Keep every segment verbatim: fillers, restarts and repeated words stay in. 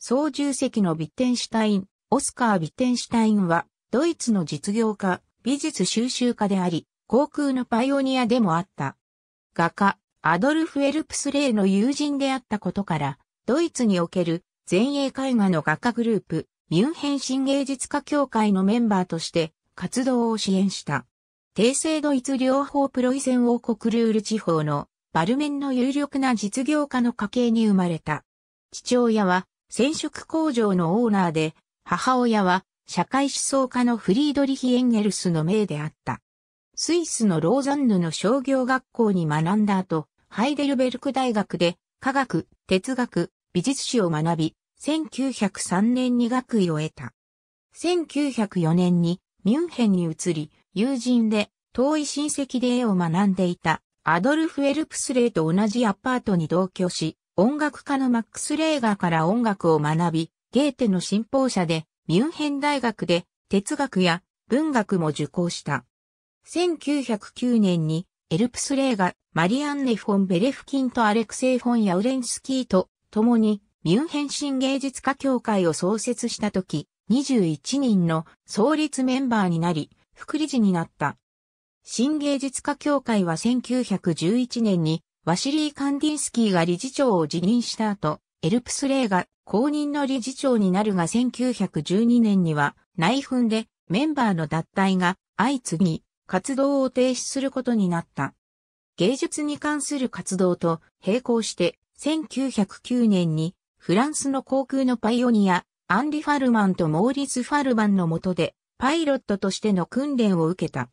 操縦席のヴィッテンシュタイン、オスカー・ヴィッテンシュタインは、ドイツの実業家、美術収集家であり、航空のパイオニアでもあった。画家、アドルフ・エルプス・レーの友人であったことから、ドイツにおける前衛絵画の画家グループ、ミュンヘン新芸術家協会のメンバーとして活動を支援した。帝政ドイツ領邦プロイセン王国ルール地方のバルメンの有力な実業家の家系に生まれた。父親は染色工場のオーナーで、母親は社会思想家のフリードリヒ・エンゲルスの姪であった。スイスのローザンヌの商業学校に学んだ後、ハイデルベルク大学で科学、哲学、美術史を学び、せんきゅうひゃくさんねんに学位を得た。せんきゅうひゃくよねんにミュンヘンに移り、友人で遠い親戚で絵を学んでいたアドルフ・エルプスレーと同じアパートに同居し、音楽家のマックス・レーガーから音楽を学び、ゲーテの信奉者でミュンヘン大学で哲学や文学も受講した。せんきゅうひゃくきゅうねんにエルプスレーガー、マリアンネ・フォン・ベレフキンとアレクセイ・フォン・ヤウレンスキーと共にミュンヘン新芸術家協会を創設したとき、にじゅういちにんの創立メンバーになり、副理事になった。新芸術家協会はせんきゅうひゃくじゅういちねんにワシリー・カンディンスキーが理事長を辞任した後、エルプスレーが公認の理事長になるがせんきゅうひゃくじゅうにねんには内紛でメンバーの脱退が相次ぎ活動を停止することになった。芸術に関する活動と並行してせんきゅうひゃくきゅうねんにフランスの航空のパイオニア、アンリ・ファルマンとモーリス・ファルマンの下でパイロットとしての訓練を受けた。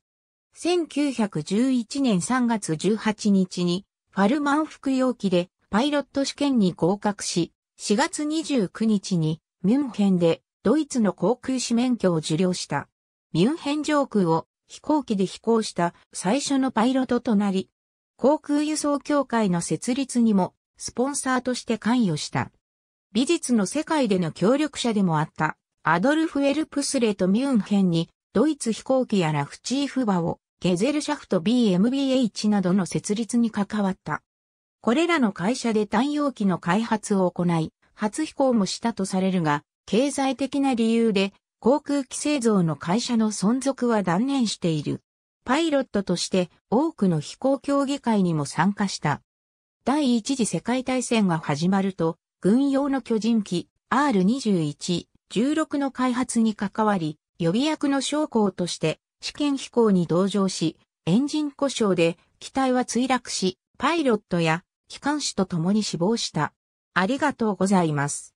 せんきゅうひゃくじゅういちねんさんがつじゅうはちにちにファルマン服用機でパイロット試験に合格し、しがつにじゅうくにちにミュンヘンでドイツの航空士免許を受領した。ミュンヘン上空を飛行機で飛行した最初のパイロットとなり、航空輸送協会の設立にもスポンサーとして関与した。美術の世界での協力者でもあった。アドルフ・エルプスレーとミュンヘンに、ドイツ飛行機やラフチーフバを、ゲゼルシャフト ビーエムビーエイチ などの設立に関わった。これらの会社で単葉機の開発を行い、初飛行もしたとされるが、経済的な理由で、航空機製造の会社の存続は断念している。パイロットとして多くの飛行競技会にも参加した。第一次世界大戦が始まると、軍用の巨人機 アールにじゅういち、じゅうろくの開発に関わり、予備役の将校として試験飛行に同乗し、エンジン故障で機体は墜落し、パイロットや機関士と共に死亡した。ありがとうございます。